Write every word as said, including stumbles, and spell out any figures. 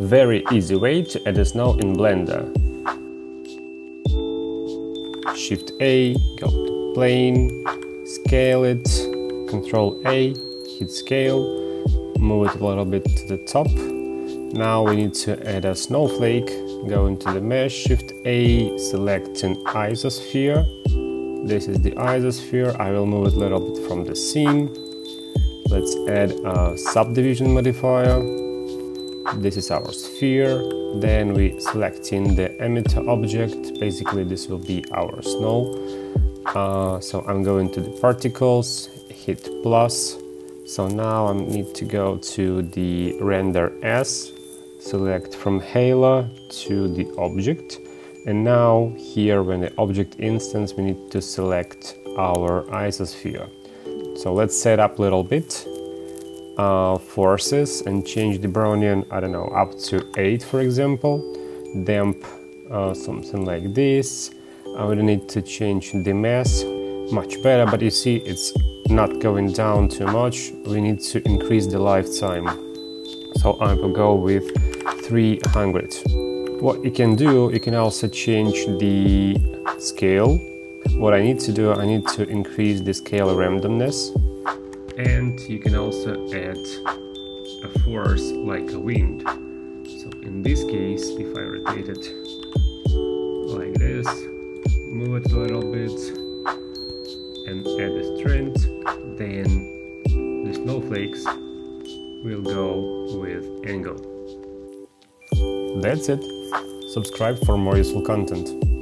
Very easy way to add snow in Blender. Shift A, go to plane, scale it, Control A, hit scale, move it a little bit to the top. Now we need to add a snowflake. Go into the mesh, Shift A, select an isosphere. This is the isosphere. I will move it a little bit from the scene. Let's add a subdivision modifier. This is our sphere. Then we select in the emitter object. Basically, this will be our snow. Uh, so I'm going to the particles, hit plus. So now I need to go to the render as, select from Halo to the object. And now here, when the object instance, we need to select our isosphere. So let's set up a little bit uh, forces and change the Brownian, I don't know, up to eight, for example. Damp uh, something like this. I would need to change the mass much better, but you see it's not going down too much. We need to increase the lifetime. So I will go with three hundred. What you can do, you can also change the scale. What I need to do, I need to increase the scale randomness. And you can also add a force like a wind. So in this case, if I rotate it like this, move it a little bit and add a strength, then the snowflakes will go with angle. That's it. Subscribe for more useful content.